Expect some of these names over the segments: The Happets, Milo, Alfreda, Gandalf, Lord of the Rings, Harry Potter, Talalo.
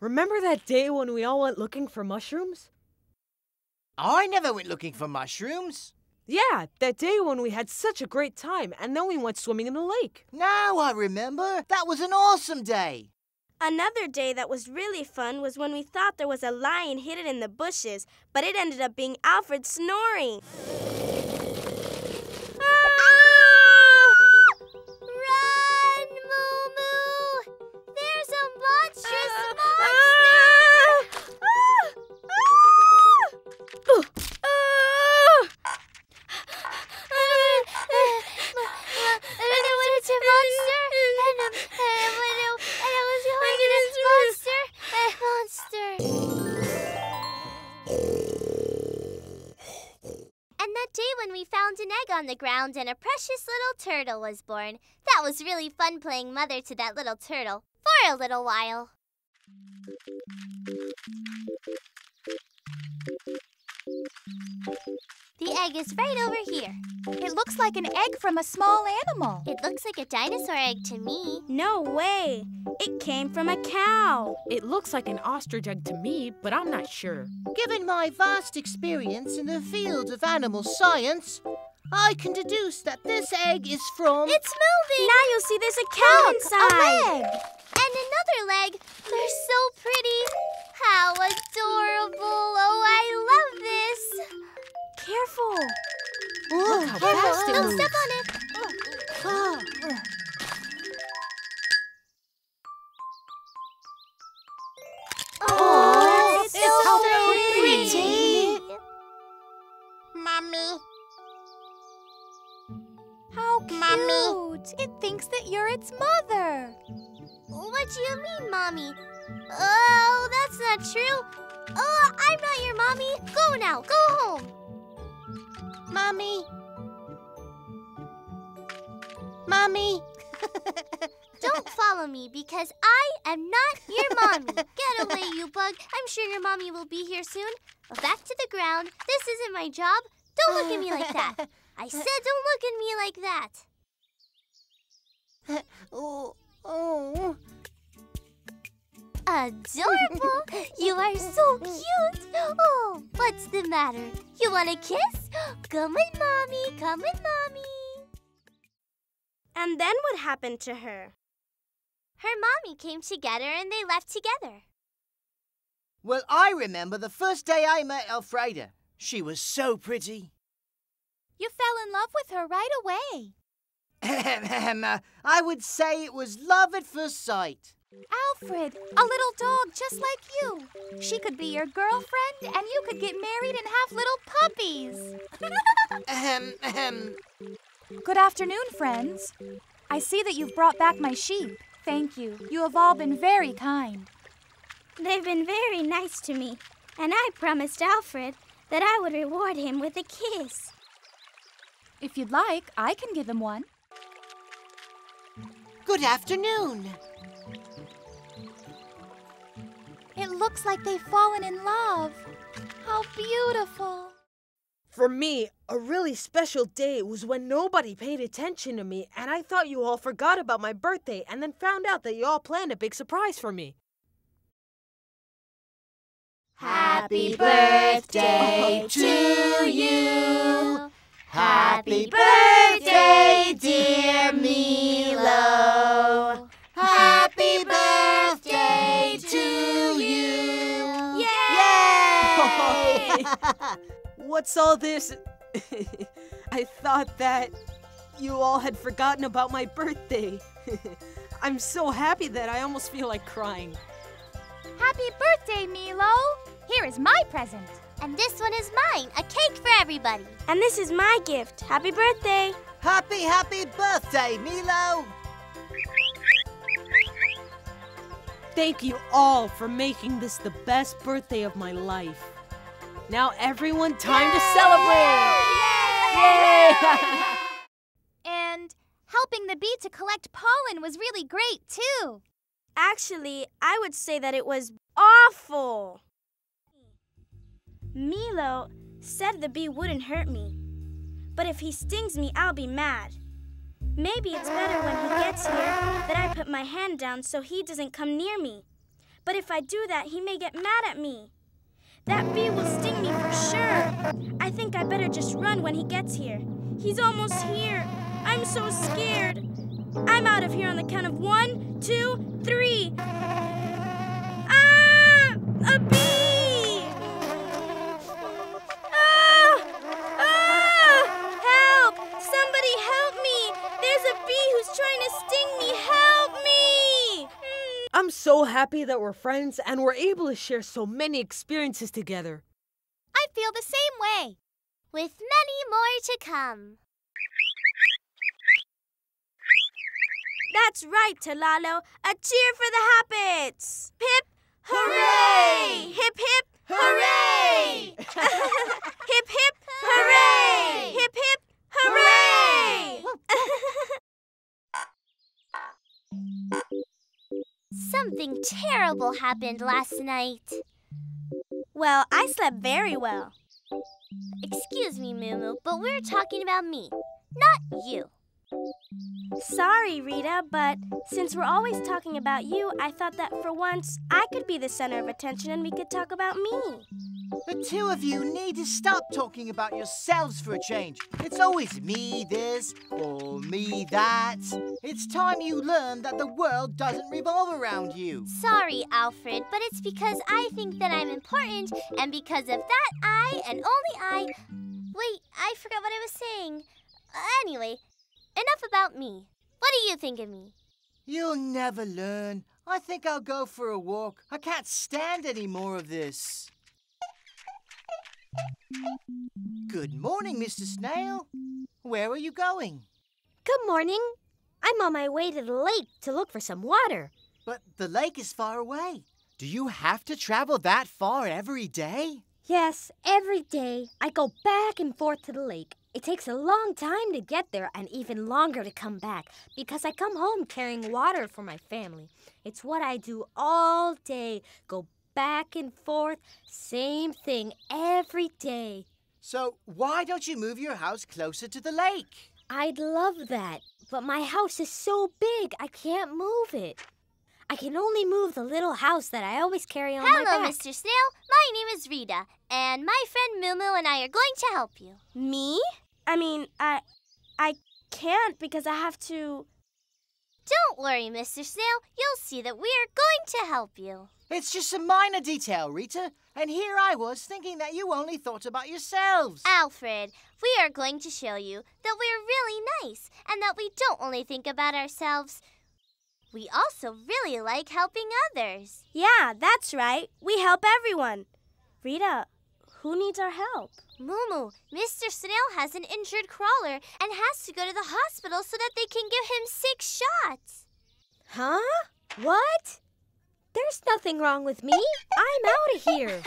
Remember that day when we all went looking for mushrooms? I never went looking for mushrooms. Yeah, that day when we had such a great time, and then we went swimming in the lake. Now I remember. That was an awesome day. Another day that was really fun was when we thought there was a lion hidden in the bushes, but it ended up being Alfred snoring. Ah! Run, Moo Moo! There's a monstrous monster! It's a monster! And that day when we found an egg on the ground and a precious little turtle was born. That was really fun playing mother to that little turtle for a little while. The egg is right over here. It looks like an egg from a small animal. It looks like a dinosaur egg to me. No way. It came from a cow. It looks like an ostrich egg to me, but I'm not sure. Given my vast experience in the field of animal science, I can deduce that this egg is from... It's moving! Now you'll see there's a cow inside. A leg! And another leg. They're so pretty. How adorable. Oh, I love this. Careful. Look how fast it moves. Don't step on it. Oh, it's so pretty. Mommy. How cute! Mommy. It thinks that you're its mother. What do you mean, Mommy? Oh, that's not true. Oh, I'm not your mommy. Go now. Go home. Mommy. Mommy. Don't follow me because I am not your mommy. Get away, you bug. I'm sure your mommy will be here soon. Back to the ground. This isn't my job. Don't look at me like that. I said don't look at me like that. Oh. Adorable! You are so cute! Oh, what's the matter? You want a kiss? Come with Mommy, come with Mommy! And then what happened to her? Her mommy came to get her and they left together. Well, I remember the first day I met Alfreda. She was so pretty. You fell in love with her right away. I would say it was love at first sight. Alfred, a little dog just like you. She could be your girlfriend and you could get married and have little puppies. Good afternoon, friends. I see that you've brought back my sheep. Thank you. You have all been very kind. They've been very nice to me, and I promised Alfred that I would reward him with a kiss. If you'd like, I can give him one. Good afternoon. It looks like they've fallen in love. How beautiful. For me, a really special day was when nobody paid attention to me and I thought you all forgot about my birthday and then found out that you all planned a big surprise for me. Happy birthday to you. Happy birthday, dear Milo. Happy birthday to you! Yay! Yay! What's all this? I thought that you all had forgotten about my birthday. I'm so happy that I almost feel like crying. Happy birthday, Milo! Here is my present. And this one is mine, a cake for everybody. And this is my gift. Happy birthday! Happy, happy birthday, Milo! Thank you all for making this the best birthday of my life. Now everyone, time to celebrate! Yay! Yay! And helping the bee to collect pollen was really great, too. Actually, I would say that it was awful. Milo said the bee wouldn't hurt me. But if he stings me, I'll be mad. Maybe it's better when he gets here that I put my hand down so he doesn't come near me. But if I do that, he may get mad at me. That bee will sting me for sure. I think I better just run when he gets here. He's almost here. I'm so scared. I'm out of here on the count of 1, 2, 3. Ah! A bee! Ah! Ah! Help! Somebody help me! There's a bee who's trying to sting me. Help me! I'm so happy that we're friends and we're able to share so many experiences together. I feel the same way, with many more to come. That's right, Talalo. A cheer for the Happets! Hip, hooray! Hip, hip, hooray! Hip, hip, hooray! Hip, hip, hooray! Something terrible happened last night. Well, I slept very well. Excuse me, Moo, but we're talking about me, not you. Sorry, Rita, but since we're always talking about you, I thought that for once I could be the center of attention and we could talk about me. The two of you need to stop talking about yourselves for a change. It's always me this or me that. It's time you learn that the world doesn't revolve around you. Sorry, Alfred, but it's because I think that I'm important, and because of that, I and only I... Wait, I forgot what I was saying. Anyway... Enough about me. What do you think of me? You'll never learn. I think I'll go for a walk. I can't stand any more of this. Good morning, Mr. Snail. Where are you going? Good morning. I'm on my way to the lake to look for some water. But the lake is far away. Do you have to travel that far every day? Yes, every day. I go back and forth to the lake. It takes a long time to get there and even longer to come back because I come home carrying water for my family. It's what I do all day. Go back and forth, same thing every day. So why don't you move your house closer to the lake? I'd love that, but my house is so big I can't move it. I can only move the little house that I always carry on my back. Hello, Mr. Snail. My name is Rita, and my friend Moo and I are going to help you. Me? I mean, I can't because I have to... Don't worry, Mr. Snail. You'll see that we are going to help you. It's just a minor detail, Rita. And here I was thinking that you only thought about yourselves. Alfred, we are going to show you that we're really nice and that we don't only think about ourselves. We also really like helping others. Yeah, that's right. We help everyone. Rita, who needs our help? Moo, Mr. Snail has an injured crawler and has to go to the hospital so that they can give him 6 shots. Huh? What? There's nothing wrong with me. I'm out of here.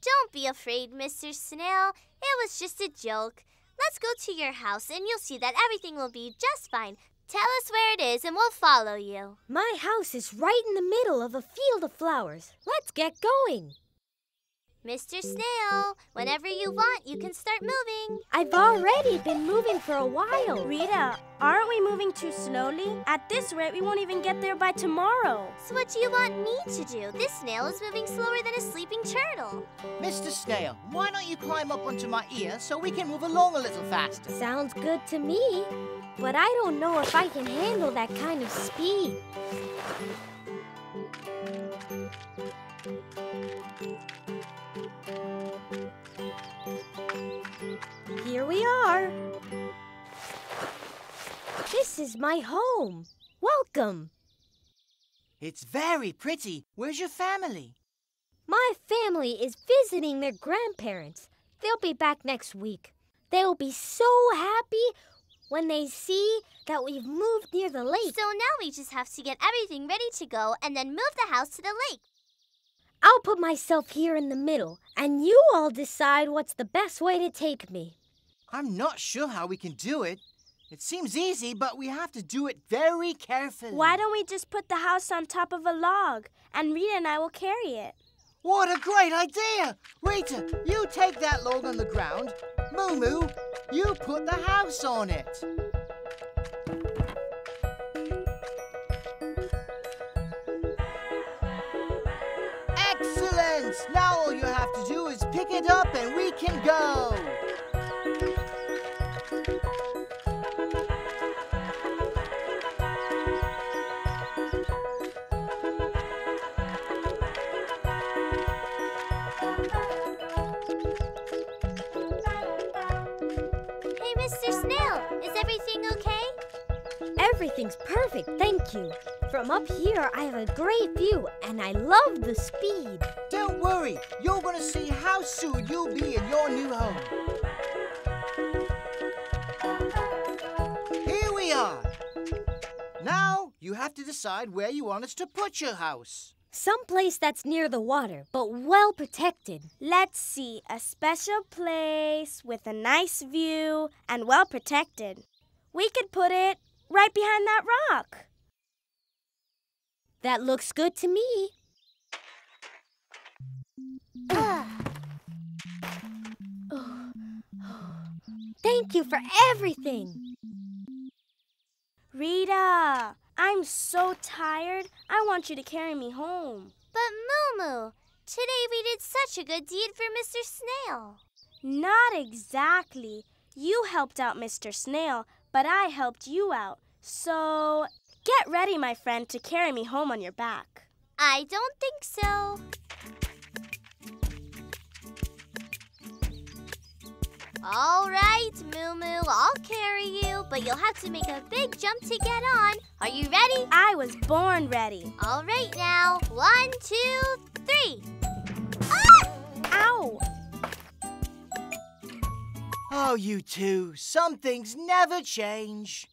Don't be afraid, Mr. Snail. It was just a joke. Let's go to your house and you'll see that everything will be just fine. Tell us where it is and we'll follow you. My house is right in the middle of a field of flowers. Let's get going. Mr. Snail, whenever you want, you can start moving. I've already been moving for a while. Rita, aren't we moving too slowly? At this rate, we won't even get there by tomorrow. So what do you want me to do? This snail is moving slower than a sleeping turtle. Mr. Snail, why don't you climb up onto my ear so we can move along a little faster? Sounds good to me, but I don't know if I can handle that kind of speed. Here we are. This is my home. Welcome. It's very pretty. Where's your family? My family is visiting their grandparents. They'll be back next week. They'll be so happy when they see that we've moved near the lake. So now we just have to get everything ready to go and then move the house to the lake. I'll put myself here in the middle, and you all decide what's the best way to take me. I'm not sure how we can do it. It seems easy, but we have to do it very carefully. Why don't we just put the house on top of a log, and Rita and I will carry it? What a great idea! Rita, you take that log on the ground. Moo, you put the house on it. close. Now all you have to do is pick it up and we can go. Everything's perfect, thank you. From up here, I have a great view, and I love the speed. Don't worry, you're gonna see how soon you'll be in your new home. Here we are. Now, you have to decide where you want us to put your house. Someplace that's near the water, but well protected. Let's see, a special place with a nice view and well protected. We could put it right behind that rock. That looks good to me. Thank you for everything. Rita, I'm so tired. I want you to carry me home. But Moo-Moo, today we did such a good deed for Mr. Snail. Not exactly. You helped out Mr. Snail, but I helped you out, so get ready, my friend, to carry me home on your back. I don't think so. All right, Moo-Moo, I'll carry you, but you'll have to make a big jump to get on. Are you ready? I was born ready. All right now, 1, 2, 3. Ah! Ow! Oh, you two, some things never change.